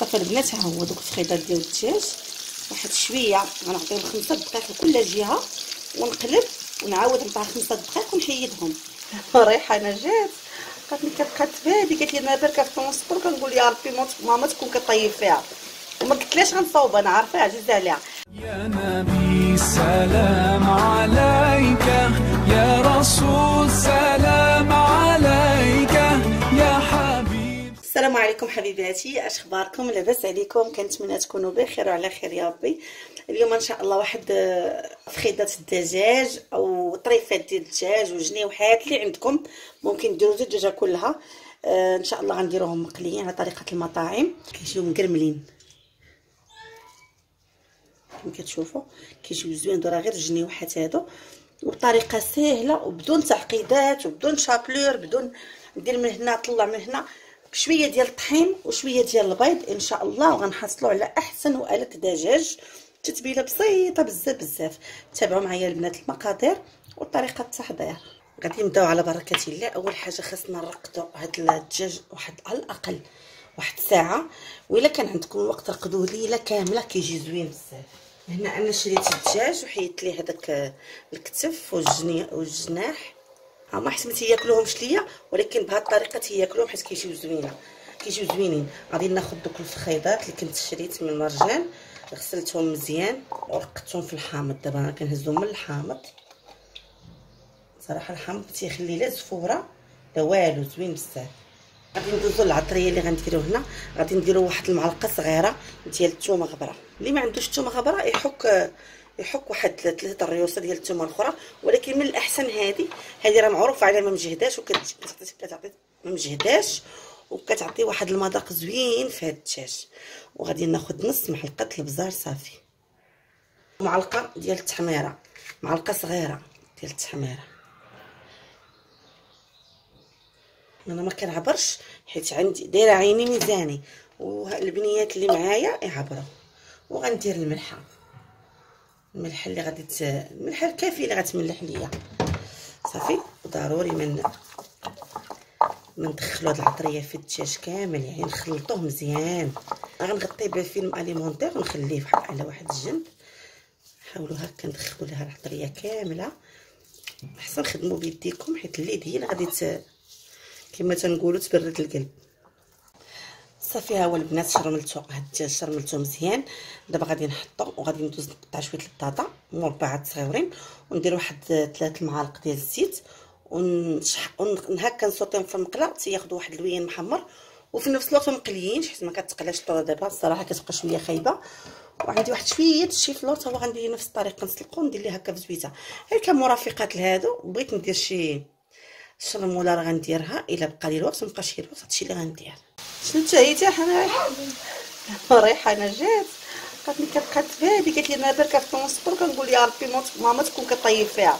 صافي البنات، ها هو دوك التخيضات ديال الدجاج، واحد شويه غنعطيهم 5 دقائق لكل جهه ونقلب ونعاود نطلع 5 دقائق ونحيدهم. ريحانه جات قالت لي كتبقى تبادي، قالت لي انا بركه في المصبر، كنقول يا ربي ماما تكون كطيب فيها، وما قلتلاش غنصاوب، انا عارفه عجزت عليها. يا نبي سلام عليك، يا رسول سلام عليك، يا حبيب. السلام عليكم حبيباتي، اش اخباركم؟ لاباس عليكم؟ كنتمنى تكونوا بخير وعلى خير يا ربي. اليوم ان شاء الله واحد فخيضات الدجاج او طريفات ديال الدجاج وجنيوحات اللي عندكم، ممكن ديروا الدجاجه كلها. ان شاء الله غنديروهم مقليين على طريقه المطاعم، كيجيو مقرملين كما كتشوفوا، كيجيو زوين. راه غير الجنيوحات هادو، وبطريقه سهله وبدون تعقيدات وبدون شابلور، بدون ندير من هنا طلع من هنا، بشويه ديال الطحين وشويه ديال البيض ان شاء الله، وغنحصلوا على احسن وآلة دجاج. تتبيله بسيطه بزاف بزاف. تابعوا معايا البنات المقادير وطريقه التحضير. غادي نبداو على بركه الله. اول حاجه خاصنا نرقدوا هاد الدجاج واحد على الاقل واحد ساعه، والا كان عندكم الوقت رقدوه ليله كامله كيجي زوين بزاف. هنا انا شريت الدجاج وحيدت ليه هذاك الكتف والجناح، ما حيت ما تياكلوهمش ليا، ولكن بهاد الطريقه تياكلوهم حيت كيجيو زوينه، كيجيو زوينين. غادي ناخذ دوك الفخيضات اللي كنت شريت من المرجان، غسلتهم مزيان ورقدتهم في الحامض. دابا انا كنهزهم من الحامض، صراحه الحامض تيخلي لا زفوره لا والو، زوين بزاف. غادي ندوزو للعطريه اللي غنديرو هنا. غادي نديرو واحد المعلقه صغيره ديال الثومه غبره، اللي ما عندوش الثومه غبره يحك واحد 3 ريوسه ديال الثومه الاخرى، ولكن من الاحسن هذه راه معروفه عليها، ما مجهداش وكتعطي ما مجهداش، وكتعطي واحد المذاق زوين في هاد الدجاج. وغادي ناخذ نص معلقه البزار صافي، ومعلقه ديال التحميره، معلقه صغيره ديال التحميره. انا ما كنعبرش حيت عندي دايره عيني ميزاني، والبنيات اللي معايا يعبروا. وغندير الملحه، الملح اللي غادي الملح الكافي اللي غتملح ليا صافي. وضروري ما ندخلوا هاد العطريه في الدجاج كامل، يعني نخلطوه مزيان. غنغطيه بفيلم اليمونتير ونخليه على واحد الجنب. حاولوا هكا ندخلوا لها العطريه كامله، احسن خدموا بيديكم حيت اليد هي اللي غادي كما تنقولوا تبرد القلب. صافي ها هو البنات، شرملتو هاد الدجاج، شرملتو مزيان. دابا غادي نحطو، وغادي ندوز نقطع شويه البطاطا مربعات صغيورين، وندير واحد 3 معالق ديال الزيت، هكا نسوطيهم في المقله تياخذوا واحد اللوين محمر، وفي نفس الوقت مقليين حيت ما كتقلاش الطرو. دابا الصراحه كتبقى شويه خايبه، وعندي واحد شويه الشي فلور تا هو غندير نفس الطريقه، نسلقو ندير ليه هكا في زويته. غير كمرافقات لهادو بغيت ندير شي الشرموله راه غنديرها الا بقى لي الوقت، مابقاش شي الوقت هادشي اللي غندير. شنو تاهيتي حنا؟ ريحانه جات قالت لي كتبقى تبادي، قالت لي انا بركه في المصبر، كنقول يا ربي ماما تكون كطيب فيها،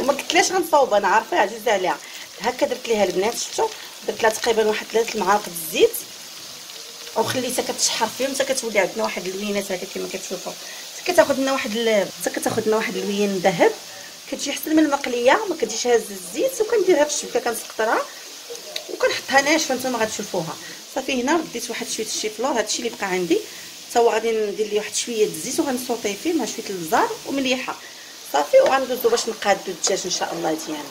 وما قلتلاش غنصاوب، انا عارفه عجزت عليها. هكا درت ليها البنات، شفتوا درت لها تقريبا واحد 3 معالق الزيت، وخليتها كتشحر فيهم حتى كتولي عندنا واحد اللوينات هكا كما كتشوفوا، حتى كتاخذ لنا واحد اللوين ذهب، كتجي احسن من المقليه، ما كتجيش هازه الزيت. وكنديرها في الشبكه كنسقطرها وكنحطها ناشفه، نتوما غتشوفوها صافي. هنا رديت واحد شويه الشيفلور، هادشي اللي بقى عندي تا هو غادي ندير ليه واحد شويه الزيت وغنسوطيه فيه مع شويه البزار ومليحه صافي، وغندوزو باش نقادو الدجاج ان شاء الله ديالنا.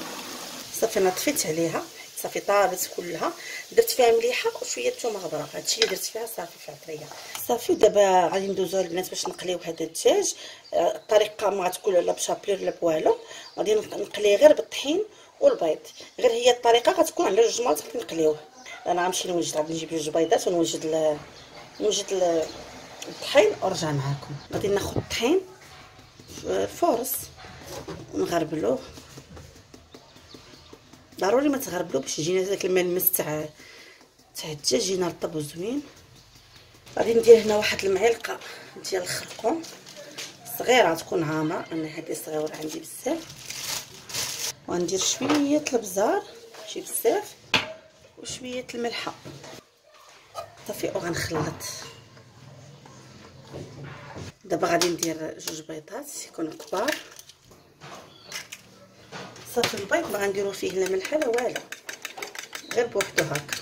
صافي انا طفيت عليها صافي، طابت كلها، درت فيها مليحه وشويه ثوم غبره، هادشي اللي درت فيها صافي في العطريه صافي. دابا غادي ندوزو البنات باش نقليو هذا الدجاج. الطريقه ما غتكون لا بشابلير لا بوالو، غادي نقليه غير بالطحين والبيض، غير هي الطريقه غتكون على 2 مرات غادي نقليوه. انا غنمشي نوجد، غادي نجيب 2 بيضات ونوجد الطحين ونرجع معاكم. غادي ناخذ الطحين فورس ونغربلوه، ضروري ما تغربلو باش يجينا داك الملمس تاع الدجاج، يجينا رطب وزوين. غادي ندير هنا واحد المعلقه ديال الخرقوم صغيره، تكون عامره، انا هذه صغيره عندي بزاف. وغندير شويه البزار ماشي بزاف وشويه الملحه صافي، وغنخلط. دابا غادي ندير 2 بيضات يكونوا كبار صافي. البيض ما غنديرو فيه لا ملح لا والو، غير بوحدو هكا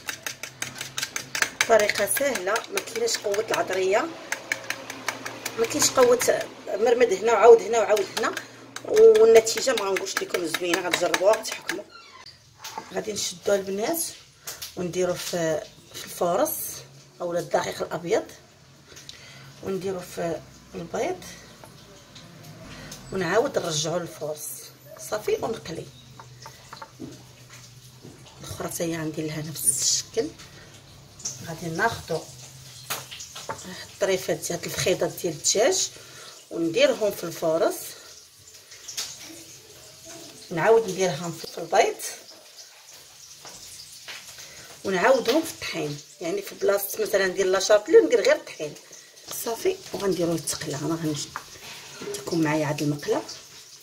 طريقه سهله، ما كايناش قوه العضريه، ما كاينش قوه مرمد هنا وعاود هنا وعاود هنا، والنتيجه ما غنقولش لكم زوينه، غتجربوها غتحكموا. غادي نشدوها البنات ونديرو في الفرص اولا الدقيق الابيض، ونديرو في البيض ونعاود نرجعو للفرص صافي ونقلي. الاخرى حتى هي عندي لها نفس الشكل. غادي ناخذ الطريفات ديال الخيضات ديال الدجاج ونديرهم في الفرص، نعاود نديرهم في البيض ونعاودهم في الطحين، يعني في بلاصه مثلا ندير لا شابلو ندير غير الطحين صافي، وغنديرو التقله. انا غنديكم معايا عاد المقله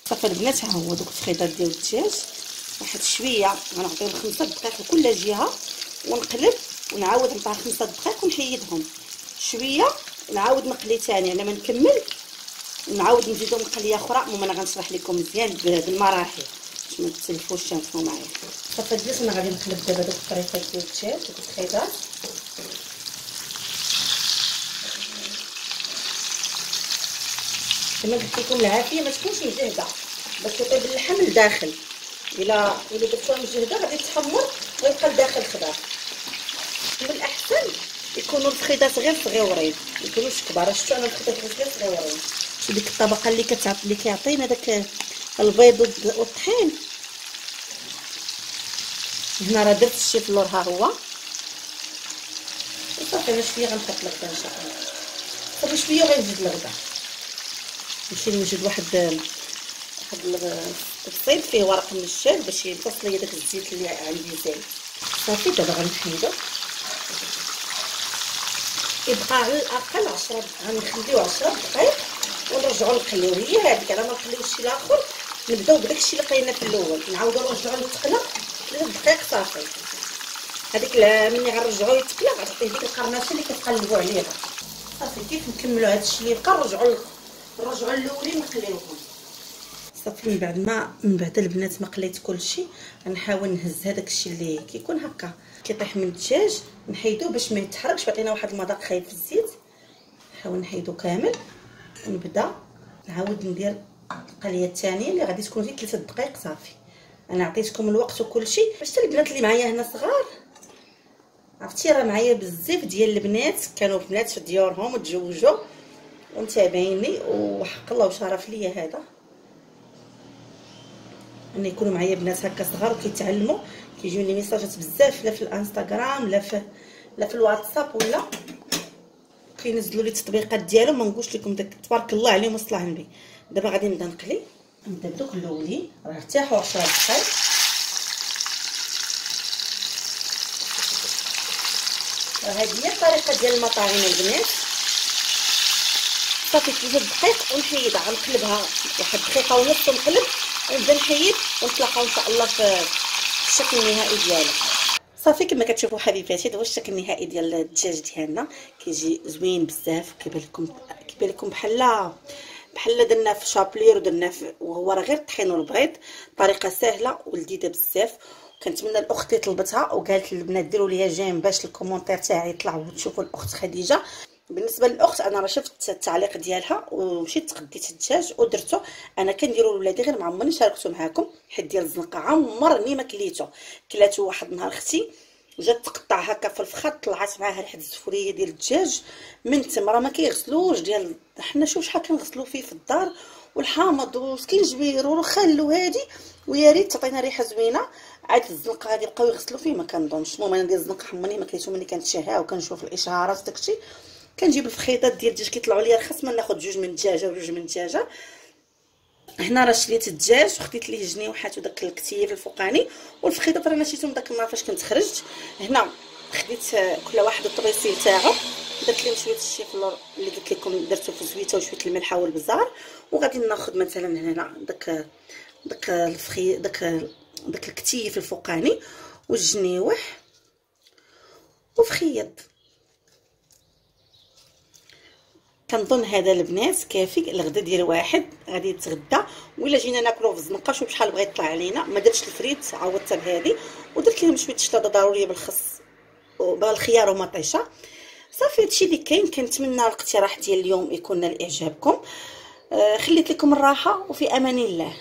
صافي البنات. ها هو دوك الخيضات ديال الدجاج، واحد شويه غنعطيهم 5 دقائق لكل جهه ونقلب، ونعاود نطلع 5 دقائق ونحيدهم شويه، نعاود نقلي ثاني على ما نكمل، ونعاود نزيدو مقليه اخرى. المهم انا غنشرح لكم مزيان بالمراحل باش ما تسلفوش تنسوا معايا. صافي الدجاج انا غادي نقلب دابا دوك الطريفات ديال الدجاج دوك الخيضات، كما قلت لكم العافيه ما تكونش مجهده باش تطيب اللحم لداخل، الا درتوها مجهده غادي تحمر ويبقى لداخل خضار. من الاحسن يكونوا الخيضات غير صغيورين، ما يكونوش كبار. شفتوا انا الخيضات غير صغيورين، شوف ديك الطبقه اللي كيعطينا داك البيض والطحين. هنا راه درت الشيفلور ها هو صافي. انا شويه غنحط الغدا ان شاء الله، صافي شويه غنزيد الغدا، نمشي نوجد واحد الصيد فيه ورق من الشاي باش يمتص ليا داك الزيت اللي عندي زايد صافي. دابا غنحيدو، يبقى على الاقل 10 غنخليو 10 دقائق ونرجعوا نقليو. هي هذيك على ما نقليوش شي لاخر، نبداو بداكشي اللي قلينا في الاول، نعاودو نرجعو للتقله 3 دقائق صافي. هذيك ملي غنرجعو للتقله غتعطيه ديك القرمشه اللي كتقلبو عليها صافي. كيف نكملو هادشي اللي بقى نرجعو الاولين نقليوهم صافي. من بعد البنات ما قليت كلشي، غنحاول نهز هذاك الشيء اللي كيكون هكا كيطيح من الدجاج، نحيدوه باش ما يتحركش ويعطينا واحد المذاق خايب في الزيت. نحاول نحيدو كامل ونبدا نعاود ندير القليه الثانيه اللي غادي تكون فيه 3 دقائق صافي. انا عطيتكم الوقت وكلشي باش حتى البنات اللي معايا هنا صغار، عرفتي راه معايا بزاف ديال البنات كانوا بنات في ديورهم وتزوجوا ومتابعيني، وحق الله وشرف ليا هذا ان يكونوا معايا بنات هكا صغار وكيتعلموا. كيجيوني ميساجات بزاف لا في الانستغرام لا في الواتساب، ولا كينزلوا لي التطبيقات ديالهم، ما نقولش لكم داك تبارك الله عليهم وصلاه النبي. دابا غادي نبدا نقلي، نبدا بدوك الاولين راه ارتاحوا 10 دقائق هذه هي الطريقه ديال المطاعم البنات صافي. 3 دقائق ونحيدها، غنقلبها واحد دقيقه ونص ونقلب ونبدا نحيد، ونتلاقاو ان شاء الله في الشكل النهائي ديالها صافي. كما كتشوفوا حبيباتي هذا هو الشكل النهائي ديال الدجاج ديالنا، كيجي زوين بزاف. كيبان لكم بحال درنا في شابلير ودرنا وهو راه غير الطحين والبيض. طريقه سهله ولذيذه بزاف، كنتمنى الاخت اللي طلبتها وقالت للبنات ديروا ليها جيم باش الكومونتير تاعي يطلع وتشوفوا الاخت خديجه. بالنسبه للاخت انا راه شفت التعليق ديالها ومشيت تقديت الدجاج ودرته. انا كنديرو لولادي غير ما عمرني شاركته معاكم، حيت ديال الزنقه عمرني ما كلاتو. واحد النهار اختي جات تقطع هكا في الفخذ، طلعت معاها ريحه الزفريه ديال الدجاج من تمره ما كيغسلوش ديال حنا. شوف شحال كنغسلو فيه في الدار، والحامض وسكينجبير والخل وهادي، ويا ريت تعطينا ريحه زوينه. عاد الزنقه غادي يبقاو يغسلو فيه ما كنظنش. المهم انا ديال الزنقه عمرني ما كليتو، ملي كنتشاهاها وكنشوف الاشارات داكشي كنجيب الخيطات ديال الدجاج كيطلعوا ليا رخص، ما ناخذ 2 من الدجاجه و2 من الدجاجه. هنا راه شريت الدجاج وخديت ليه جنيوحات وداك الكتيف الفوقاني، والخيطات راه شريتهم داك النهار فاش كنت خرجت. هنا خديت كل واحد الطريسيل تاعو، درت ليه شويه الشيفلور اللي قلت لكم درته في زويته وشويه الملح والبزار. وغادي ناخذ مثلا هنا داك الكتيف الفوقاني والجنيوح وفخيط. كنظن هذا البنات كافي الغدا ديال واحد غادي يتغدى. ولا جينا ناكلو في الزنقه، شوف شحال بغا يطلع علينا. ما درتش الفريت، عوضتها بهذه، ودرت لهم شويه الشطاده ضروريه بالخس بالخيار ومطيشه. صافي هادشي اللي كاين. كنتمنى الاقتراح ديال اليوم يكون نال اعجابكم. خليت لكم الراحه وفي امان الله.